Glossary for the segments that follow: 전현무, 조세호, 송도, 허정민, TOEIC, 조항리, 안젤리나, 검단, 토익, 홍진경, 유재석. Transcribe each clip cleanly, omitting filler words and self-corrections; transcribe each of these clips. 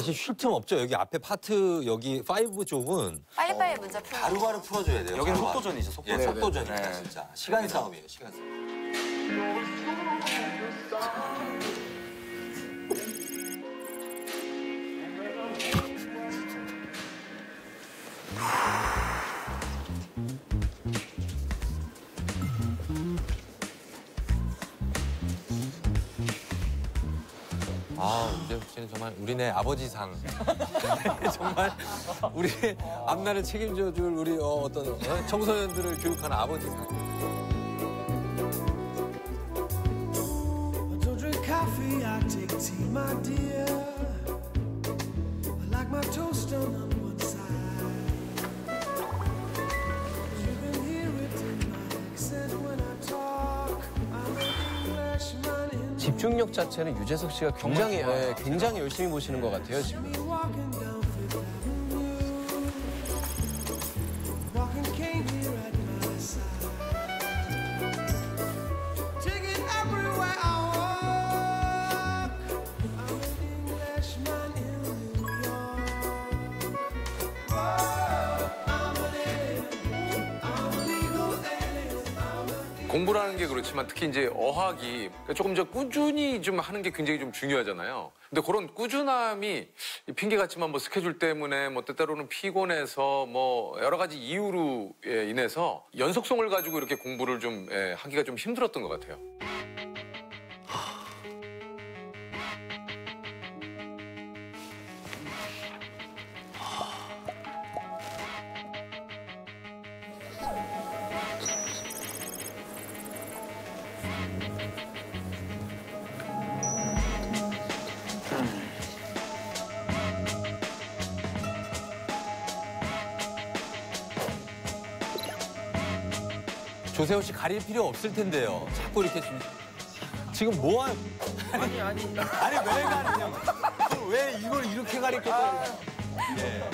사실 쉴 틈 없죠. 여기 앞에 파트 여기 5 쪽은 빨리빨리 문제 풀어요. 바로바로 풀어줘야 돼요. 여기는 속도전이죠. 속도전. 예, 속도전이에요. 네. 진짜. 시간 싸움이에요. 시간 싸움. 아, 유재석 씨는 정말 우리네 아버지상. 정말 우리 앞날을 책임져줄 우리 어떤 청소년들을 교육하는 아버지상. 집중력 자체는 유재석 씨가 굉장히 열심히 보시는 것 같아요, 지금. 공부라는 게 그렇지만 특히 이제 어학이 조금 더 꾸준히 좀 하는 게 굉장히 좀 중요하잖아요. 근데 그런 꾸준함이 핑계 같지만 뭐 스케줄 때문에 뭐 때때로는 피곤해서 뭐 여러 가지 이유로 인해서 연속성을 가지고 이렇게 공부를 좀 하기가 좀 힘들었던 것 같아요. 조세호 씨 가릴 필요 없을 텐데요. 자꾸 이렇게 지금 뭐 하는? 아니 왜 가리냐고? 왜 이걸 이렇게 가릴 거예요? 아... 네.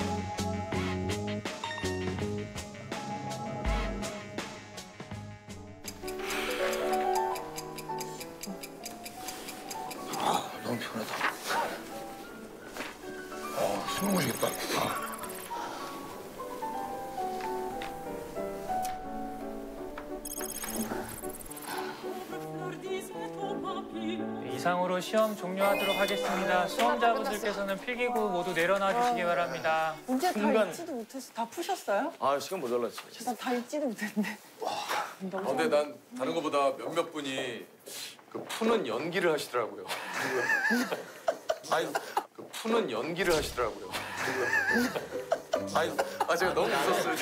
아 너무 피곤하다. 숨 모시겠다. 이상으로 시험 종료하도록 하겠습니다. 수험자분들께서는 필기구 모두 내려놔 주시기 바랍니다. 문제 다 읽지도 못했어. 다 푸셨어요? 아, 시간 모자랐지. 난 다 읽지도 못했는데. 근데 난 다른 것보다 몇몇 분이 그 푸는 연기를 하시더라고요. 아니, 그 푸는 연기를 하시더라고요. 아, 제가 너무 웃었어요.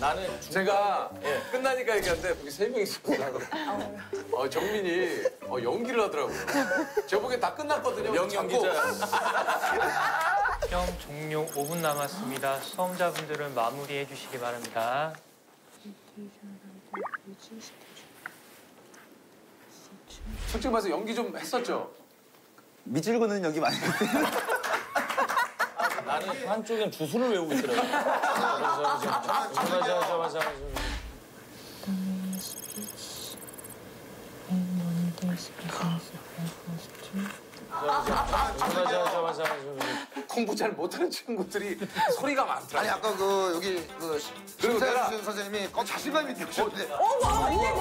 나는 제가 끝나니까 얘기하는데 거기 3명이 있었거든요. 정민이 연기를 하더라고요. 제가 보기엔 다 끝났거든요. 연기자야. 시험 종료 5분 남았습니다. 수험자분들은 마무리해 주시기 바랍니다. 솔직히 말해서 연기 좀 했었죠? 미칠구는 여기 많이 했는데. 나는 한쪽엔 주술을 외우고 있더라고요. 공부 잘 못하는 친구들이 소리가 많더라고요. 아니 아까 그 여기 그 심사위원 선생님이 자신감이 느껴졌는데 와 이게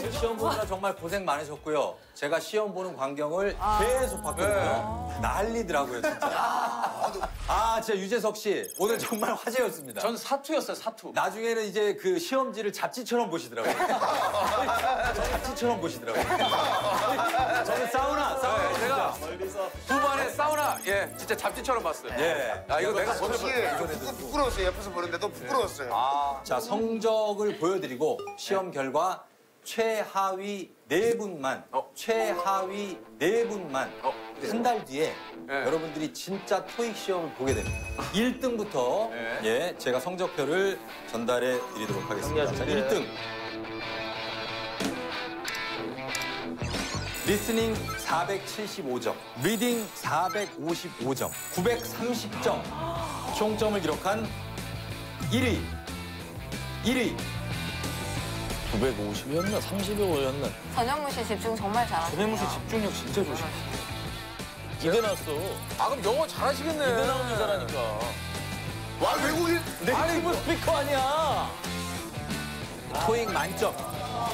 내가 시험 보느라 정말 고생 많으셨고요. 제가 시험 보는 광경을 계속 봤거든요. 난리더라고요, 진짜. 진짜 유재석 씨 오늘 정말 화제였습니다. 전 사투였어요, 사투. 나중에는 이제 그 시험지를 잡지처럼 보시더라고요. 잡지처럼 보시더라고요. 저는 사우나. 제가 후반에 사우나, 진짜 잡지처럼 봤어요. 이거 내가 부끄러웠어요. 옆에서 보는데도 부끄러웠어요. 자, 성적을 보여드리고 시험 결과. 최하위 네 분만 한 달 뒤에 여러분들이 진짜 토익 시험을 보게 됩니다. 1등부터 제가 성적표를 전달해 드리도록 하겠습니다. 자, 1등 리스닝 475점, 리딩 455점, 930점 총점을 기록한 1위 950이었나? 30이 올렸나? 전현무 씨 집중 정말 잘하세요. 전현무 씨 집중력 진짜 좋으시네요. 이대 났어. 아, 그럼 영어 잘하시겠네. 이대 나온 여자라니까. 와, 외국인? 네이티브 스피커 아니야. 토익 만점.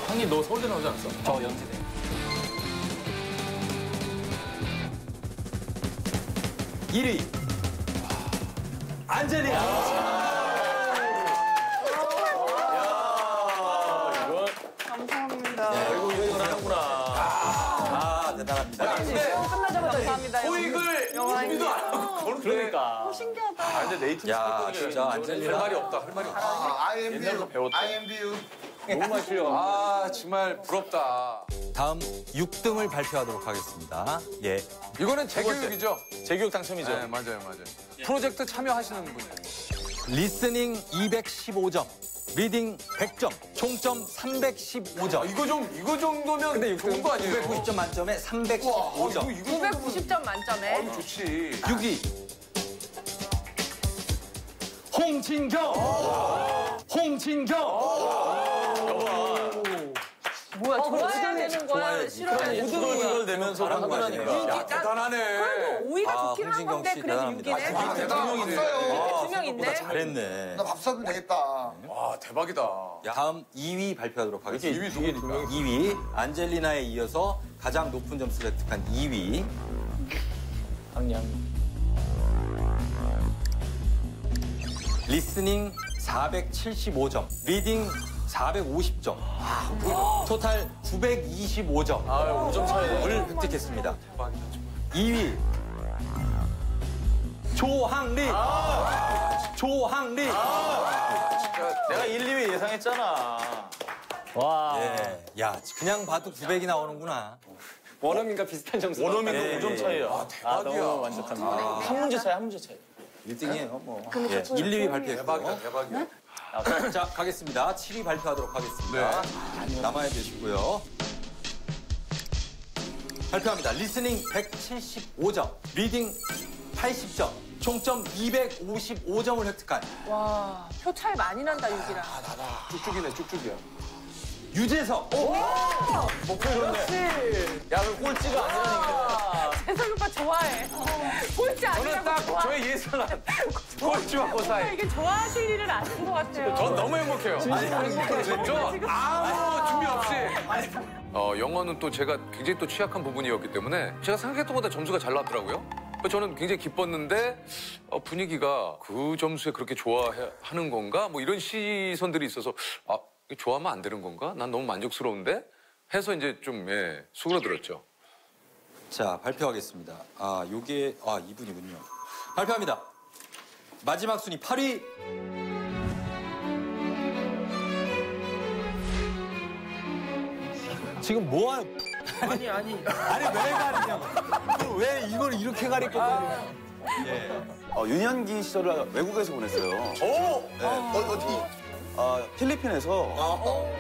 형님, 너 서울대 나오지 않았어? 저 연세대. 어. 1위. 안젤리나. 이건... 감사합니다. 야, 외국인은 하는구나. 아, 대단합니다. 아니, 근데 감사합니다. 토익을 준비도 안 하고. 그러니까. 신기하다. 아, 근데 네이티브 스피커 진짜 안젤리나. 할 말이 없다. 할 말이 없다. 아, IMBU. 배웠다. IMBU. 너무 많이 틀려. 아, 정말 부럽다. 다음 6등을 발표하도록 하겠습니다. 예. 이거는 재교육이죠? 재교육 당첨이죠? 네, 맞아요, 맞아요. 예. 프로젝트 참여하시는 분이에요. 리스닝 215점, 리딩 100점, 총점 315점. 아, 이거 정도면 근데 좋은 거 아니에요? 990점 만점에 315점. 우와, 이거 990점 만점에? 아유, 좋지. 6위. 홍진경! 홍진경! 뭐야, 좋아해야 되는 거야, 싫어야 되는 거야. 우등을 내면서 하는 거니까. 대단하네. 그래도 5위가 좋긴 한 건데, 그래도 6위네. 아, 대단하다. 2명 있네. 잘했네. 나 밥 사도 되겠다. 와, 대박이다. 다음 2위 발표하도록 하겠습니다. 2위, 안젤리나에 이어서 가장 높은 점수를 획득한 2위. 리스닝 475점, 리딩 450점, 토탈 925점. 5점 차이를 획득했습니다. 대박이다, 2위 조항리. 조항리. 내가 1, 2위 예상했잖아. 와. 예. 야, 그냥 봐도 900이 나오는구나. 원어민과 비슷한 점수. 원어민도 5점 차이야. 아, 대박이야. 완벽합니다. 한 문제 차이, 한 문제 차이. 1등이에요, 뭐. 예, 1, 2위 발표했고. 대박이다, 대박이야. 자, 가겠습니다. 7위 발표하도록 하겠습니다. 네. 남아야 되시고요. 발표합니다. 리스닝 175점, 리딩 80점, 총점 255점을 획득한. 와, 표 차이 많이 난다, 6이랑. 아, 나다. 쭉쭉이네, 쭉쭉이야. 유재석. 오! 목표 좋네. 야, 그 꼴찌가 아니라니까. 재석이 오빠 좋아해. 꼴찌 아니라고. 저는 딱 저의 예선한 꼴찌와 고사해. 이게 좋아하실 일은 아닌 것 같아요. 전 너무 행복해요. 진심으로 행복해요. 저 아무 준비 없이. 영어는 또 제가 굉장히 또 취약한 부분이었기 때문에 제가 생각했던 것보다 점수가 잘 나왔더라고요. 저는 굉장히 기뻤는데 분위기가 그 점수에 그렇게 좋아하는 건가? 뭐 이런 시선들이 있어서 아, 좋아하면 안 되는 건가? 난 너무 만족스러운데? 해서 이제 좀, 예, 수그러들었죠. 자, 발표하겠습니다. 아, 요게, 아, 이분이군요. 발표합니다. 마지막 순위 8위. 지금 뭐야? 아니, 왜 가리냐고. 왜 이걸 이렇게 가리고. 예. 유년기 시절을 외국에서 보냈어요. 오! 네. 어디? 아, 필리핀에서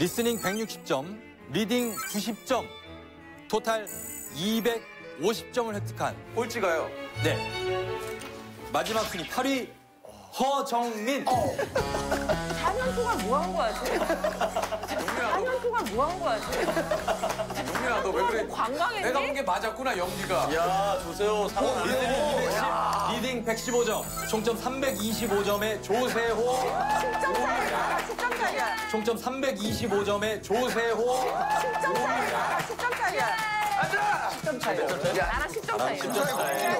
리스닝 160점, 리딩 90점, 토탈 250점을 획득한 꼴찌가요? 네. 마지막 순위 8위 허정민. 4년 동안 뭐 한 거야, 쟤? 4년 동안 뭐 한 거야, 쟤? 용민아, 너 왜 그래? 관광했니? 내가 본 게 맞았구나, 연기가. 야, 조세호 사랑하네. 리딩 115점, 총점 325점의 조세호. 10점짜리야. 총점 325점의 조세호. 10점짜리야. 10점짜리야. 맞아! 10점 차이야. 나랑 10점 차이야. 10점 차이야.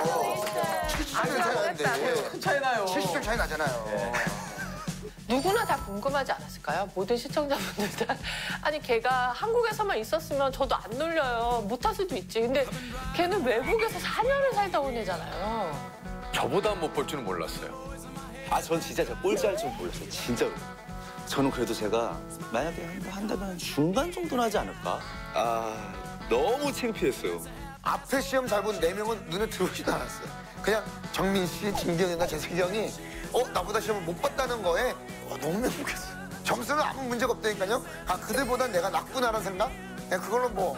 70점 차이 나는데. 70점 차이 나요. 70점 차이 나잖아요. 누구나 다 궁금하지 않았을까요? 모든 시청자분들 다. 아니, 걔가 한국에서만 있었으면 저도 안 놀려요. 못할 수도 있지. 근데 걔는 외국에서 4년을 살다 온 애잖아요. 저보다 못 볼 줄은 몰랐어요. 아, 전 진짜 제가 꼴찌 할 줄 몰랐어요. 진짜로. 저는 그래도 제가 만약에 한다면 중간 정도는 하지 않을까? 아... 너무 창피했어요. 앞에 시험 잘 본 4명은 눈에 들어오지도 않았어요. 그냥 정민 씨, 진경이나 재석이 형이 나보다 시험을 못 봤다는 거에 너무 행복했어요. 점수는 아무 문제가 없다니까요. 아, 그들보단 내가 낫구나라는 생각? 그냥 그걸로 뭐